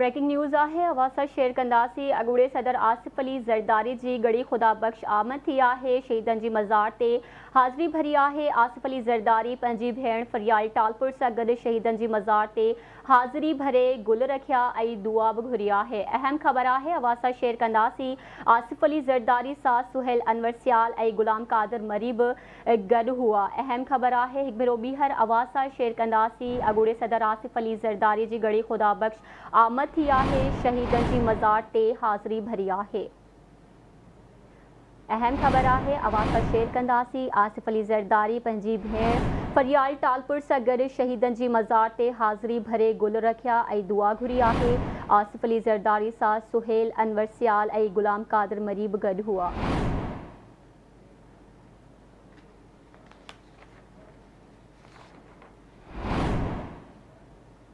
Breaking news आहे अवासा share कंदासीं अगूड़े सदर आसिफ अली ज़रदारी जी गड़ी खुदा बख्श आमद थी आहे शहीदन जी मज़ार ते हाज़िरी भरी आहे। आसिफ अली ज़रदारी पंहिंजी भेण फरियाल टालपुर सां गॾु शहीदन जी मज़ार ते हाज़िरी भरे गुल रखिया ऐं दुआ बि घुरी आहे। अहम ख़बर आहे अवासा शेयर कंदासीं आसिफ अली ज़रदारी सां सुहेल अनवर सियाल ऐं गुलाम कादिर मरी बि गॾु हुआ। अहम ख़बर आहे हिकु भेरो ॿीहर अवासा शेयर कंदासीं अगूड़े सदर आसिफ अली ज़रदारी जी गड़ी खुदा बख्श आमद थी आहे शहीदन जी मज़ार ते हाज़िरी भरी आहे। अहम खबर आहे अवासा शेयर कंदासीं आसिफ अली ज़रदारी पंहिंजी भेण फरियाल टालपुर सां गॾु शहीदन जी मज़ार ते हाज़िरी भरे गुल रखिया ऐं दुआ घुरी आहे। आसिफ अली ज़रदारी सां सुहेल अनवर सियाल ऐं गुलाम कादिर मरी बि गॾु हुआ।